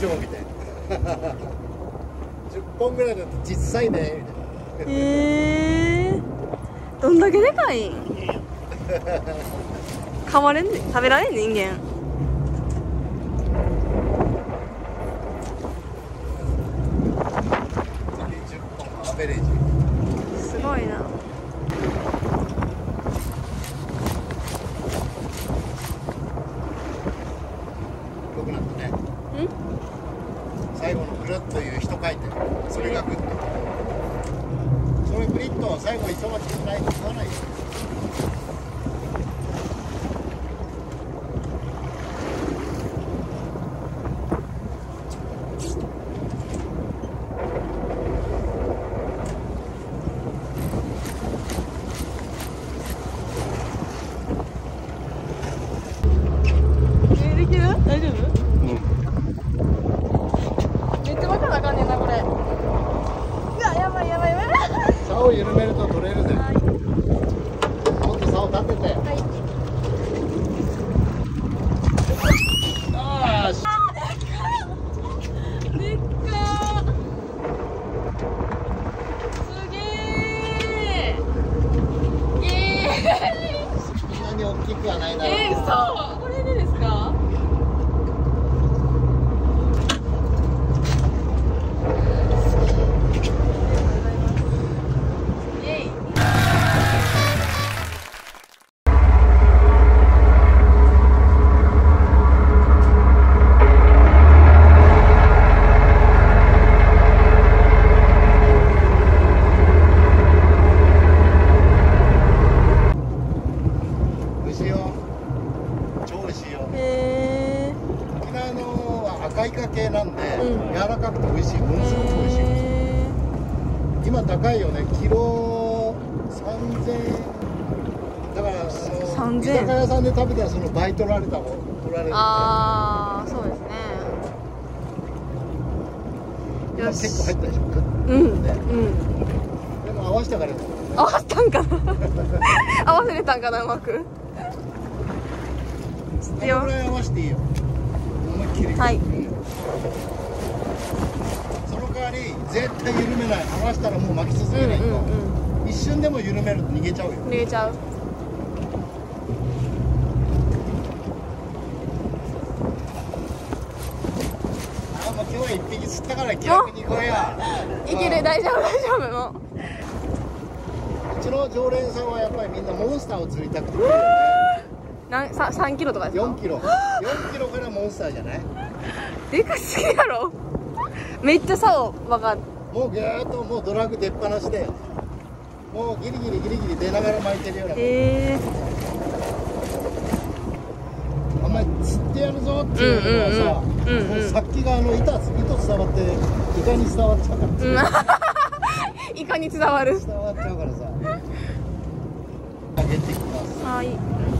しょうみたいな10本ぐらいだと実際ねみたいな。どんだけでかい噛まれんね、食べられんね人間。すごいな。最後のぐるっという一回転、それがグッと、それグリッと最後糸巻きぐらいに行かないよ。できる？大丈夫？緩めると取れるぜ。もっと竿立てて。あー、でっかー。すげー。そんなに大きくはないな。そう。これでですか？貝化系なんで、柔らかくて美味しい、ものすごく美味しい。今高いよね、キロ3000円。だから、居酒屋さんで食べたら、その倍取られたもん、取られる。ああ、そうですね。今結構入ったでしょ。でも合わせたから。合わせたんかな。合わせれたんかな、うまく。これぐらい合わせていいよ。その代わり絶対緩めない。離したらもう巻き続けないと、一瞬でも緩めると逃げちゃうよ。逃げちゃう。あ、もう今日は1匹釣ったから気楽にこれやいける。大丈夫大丈夫。もううちの常連さんはやっぱりみんなモンスターを釣りたくて、3キロとかですか？4キロからモンスターじゃない？でかすぎやろ。めっちゃ竿わかん。もうぐーっともうドラッグ出っ放しで、もうギリギリ出ながら巻いてるような。あんまり釣ってやるぞっていうのはさ、もうさっきが糸伝わってイカに伝わっちゃうから。イカに伝わる。伝わっちゃうからさ。上げていきます。はい。